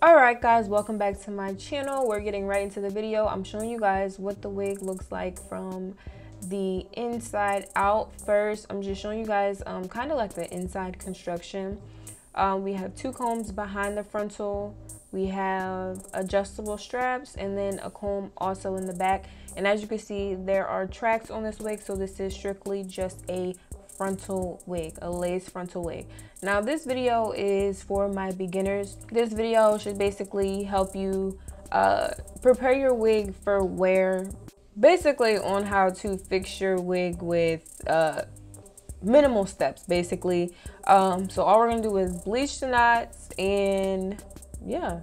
Alright guys, welcome back to my channel. We're getting right into the video. I'm showing you guys what the wig looks like from the inside out. First, I'm just showing you guys kind of like the inside construction. We have two combs behind the frontal. We have adjustable straps and then a comb also in the back. And as you can see, there are tracks on this wig, so this is strictly just a frontal wig, a lace frontal wig. Now this video is for my beginners. This video should basically help you prepare your wig for wear, basically on how to fix your wig with minimal steps, basically. So all we're gonna do is bleach the knots, and yeah,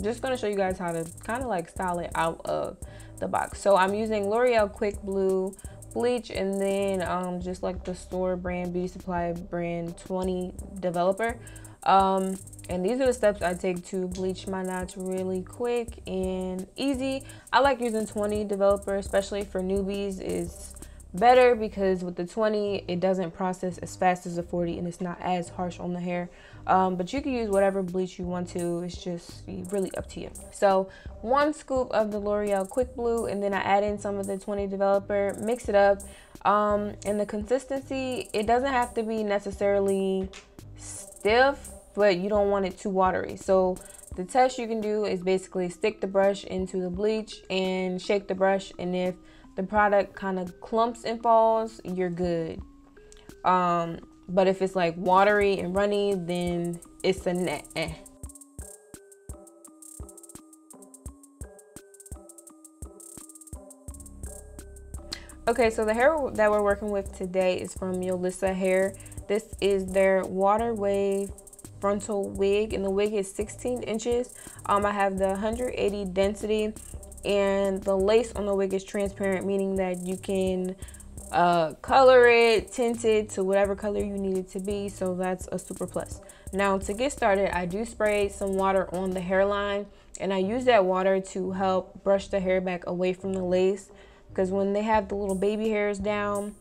just gonna show you guys how to kind of like style it out of the box. So I'm using L'Oreal Quick Blue bleach, and then just like the store brand, beauty supply brand 20 developer. And these are the steps I take to bleach my knots really quick and easy. I like using 20 developer, especially for newbies. Is better because with the 20 it doesn't process as fast as the 40 and it's not as harsh on the hair. But you can use whatever bleach you want to, it's just really up to you. So 1 scoop of the L'Oreal Quick Blue, and then I add in some of the 20 developer, mix it up. And the consistency, it doesn't have to be necessarily stiff, but you don't want it too watery. So the test you can do is basically stick the brush into the bleach and shake the brush, and if the product kind of clumps and falls, you're good. But if it's like watery and runny, then it's a nah. Okay, so the hair that we're working with today is from Yolissa Hair. This is their Water Wave frontal wig, and the wig is 16 inches. I have the 180 density, and the lace on the wig is transparent, meaning that you can color it, tint it to whatever color you need it to be, so that's a super plus. Now to get started, I do spray some water on the hairline, and I use that water to help brush the hair back away from the lace, because when they have the little baby hairs down,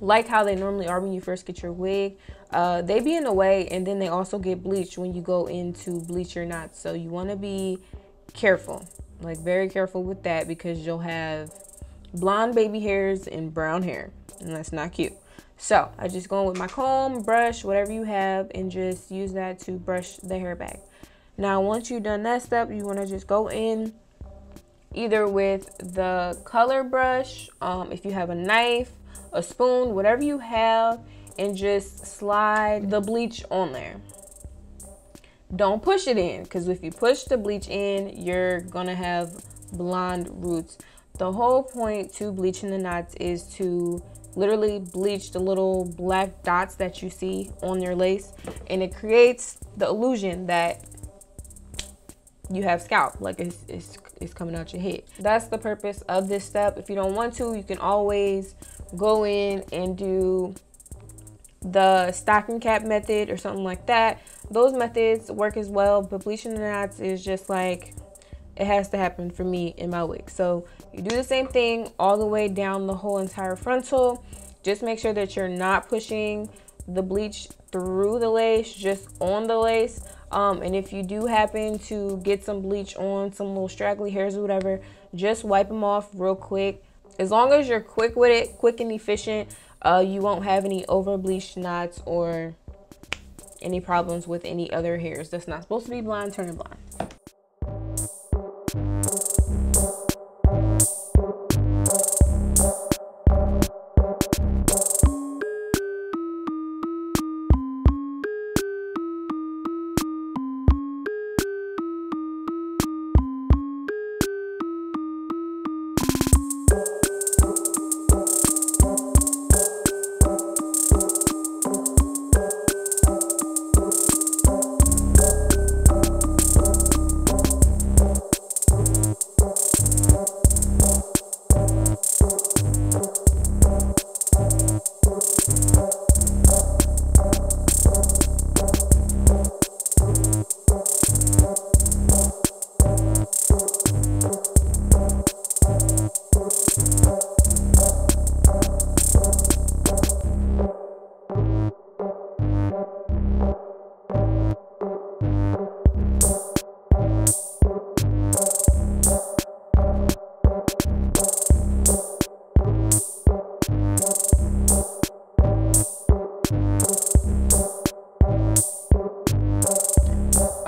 like how they normally are when you first get your wig, they be in the way, and then they also get bleached when you go in to bleach your knots. So you want to be careful, like very careful with that, because you'll have blonde baby hairs and brown hair, and that's not cute. So I just go in with my comb, brush, whatever you have, and just use that to brush the hair back. Now once you've done that step, you want to just go in either with the color brush, if you have a knife, a spoon, whatever you have, and just slide the bleach on there. Don't push it in, because if you push the bleach in, you're gonna have blonde roots. The whole point to bleaching the knots is to literally bleach the little black dots that you see on your lace, and it creates the illusion that you have scalp, like it's coming out your head. That's the purpose of this step. If you don't want to, you can always go in and do the stocking cap method or something like that. Those methods work as well, but bleaching the knots is just like, it has to happen for me in my wig. So you do the same thing all the way down the whole entire frontal. Just make sure that you're not pushing the bleach through the lace, just on the lace. And if you do happen to get some bleach on some little straggly hairs or whatever, just wipe them off real quick. As long as you're quick with it, quick and efficient, you won't have any over bleached knots or any problems with any other hairs. That's not supposed to be blonde, turn it blonde.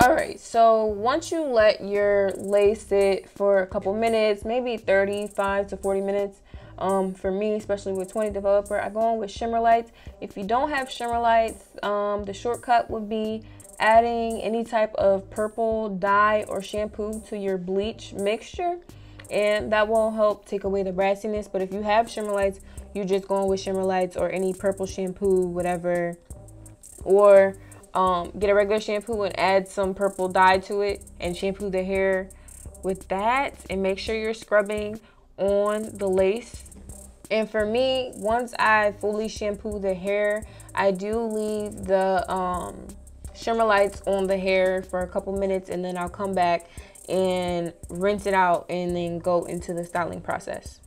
All right, so once you let your lace sit for a couple minutes, maybe 35 to 40 minutes, for me, especially with 20 developer, I go on with shimmer lights. If you don't have shimmer lights, the shortcut would be adding any type of purple dye or shampoo to your bleach mixture, and that will help take away the brassiness. But if you have shimmer lights, you're just going with shimmer lights or any purple shampoo, whatever, or get a regular shampoo and add some purple dye to it and shampoo the hair with that, and make sure you're scrubbing on the lace. And for me, once I fully shampoo the hair, I do leave the shimmer lights on the hair for a couple minutes, and then I'll come back and rinse it out and then go into the styling process.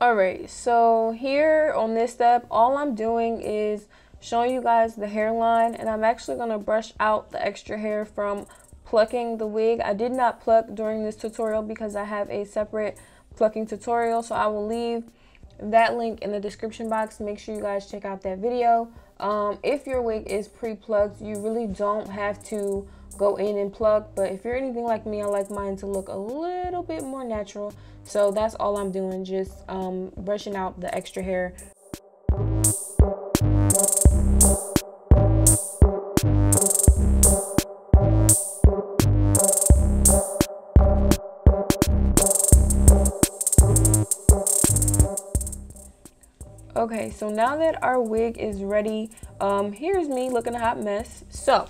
All right, so here on this step, all I'm doing is showing you guys the hairline, and I'm actually gonna brush out the extra hair from plucking the wig. I did not pluck during this tutorial because I have a separate plucking tutorial, so I will leave that link in the description box. Make sure you guys check out that video. If your wig is pre-plucked, you really don't have to go in and pluck, but if you're anything like me, I like mine to look a little bit more natural, so that's all I'm doing, just brushing out the extra hair. Okay, so now that our wig is ready, here's me looking a hot mess. So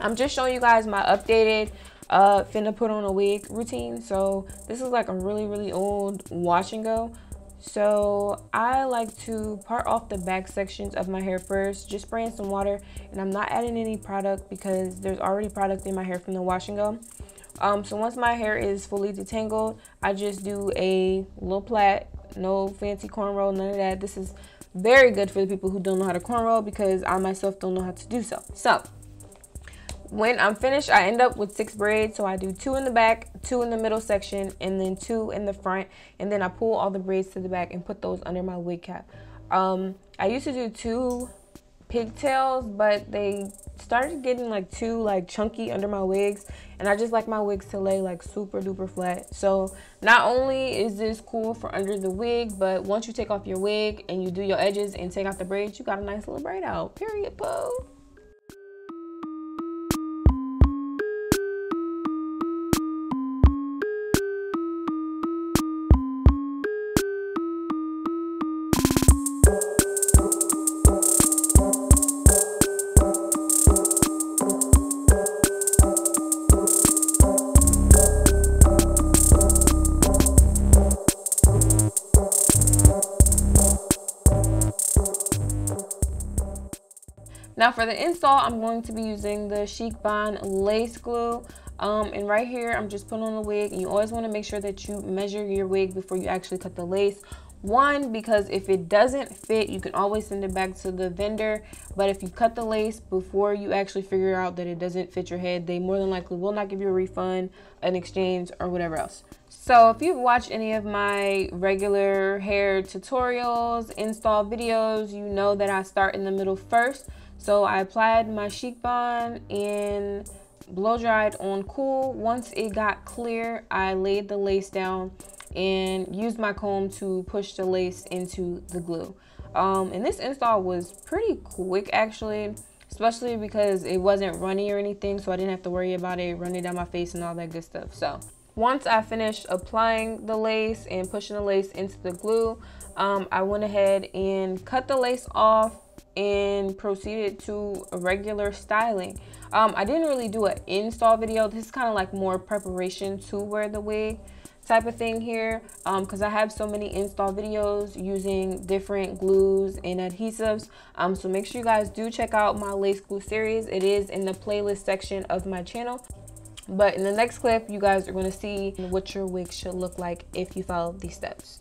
I'm just showing you guys my updated finna put on a wig routine. So this is like a really old wash and go. So I like to part off the back sections of my hair first, just spraying some water, and I'm not adding any product because there's already product in my hair from the wash and go. So once my hair is fully detangled, I just do a little plait, no fancy cornrow, none of that. This is very good for the people who don't know how to cornrow, because I myself don't know how to do so. So when I'm finished, I end up with 6 braids. So I do 2 in the back, 2 in the middle section, and then 2 in the front, and then I pull all the braids to the back and put those under my wig cap. I used to do 2 pigtails, but they started getting like too chunky under my wigs, and I just like my wigs to lay like super duper flat. So not only is this cool for under the wig, but once you take off your wig and you do your edges and take out the braids, you got a nice little braid out, period, boo. Now for the install, I'm going to be using the Chic Bond lace glue. And right here I'm just putting on the wig, and you always want to make sure that you measure your wig before you actually cut the lace. One, because if it doesn't fit, you can always send it back to the vendor. But if you cut the lace before you actually figure out that it doesn't fit your head, they more than likely will not give you a refund, an exchange, or whatever else. So if you've watched any of my regular hair tutorials, install videos, you know that I start in the middle first. So I applied my Chic Bond and blow dried on cool. Once it got clear, I laid the lace down and used my comb to push the lace into the glue. And this install was pretty quick actually, especially because it wasn't runny or anything, so I didn't have to worry about it running down my face and all that good stuff. So once I finished applying the lace and pushing the lace into the glue, I went ahead and cut the lace off and proceeded to regular styling. I didn't really do an install video. This is kind of like more preparation to wear the wig type of thing here, because I have so many install videos using different glues and adhesives. So make sure you guys do check out my lace glue series. It is in the playlist section of my channel. But in the next clip, you guys are going to see what your wig should look like if you follow these steps.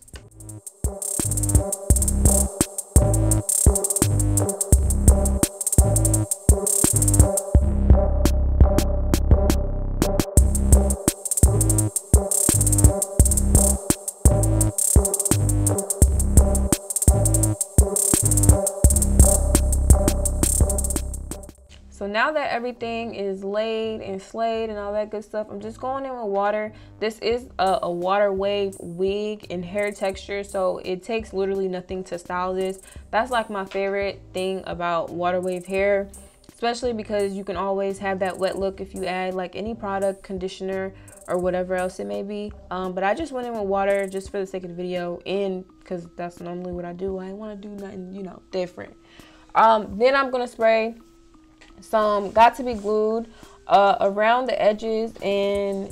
So now that everything is laid and slayed and all that good stuff, I'm just going in with water. This is a water wave wig and hair texture, so it takes literally nothing to style this. That's like my favorite thing about water wave hair, especially because you can always have that wet look if you add like any product, conditioner, or whatever else it may be. But I just went in with water just for the sake of the video, and because that's normally what I do. I ain't want to do nothing, you know, different. Then I'm going to spray some got to be glued around the edges and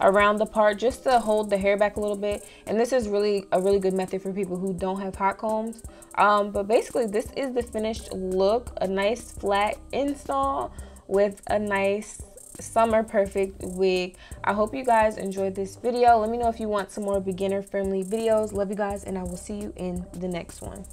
around the part just to hold the hair back a little bit. And this is really a really good method for people who don't have hot combs. But basically this is the finished look, a nice flat install with a nice summer perfect wig. I hope you guys enjoyed this video. Let me know if you want some more beginner friendly videos. Love you guys, and I will see you in the next one.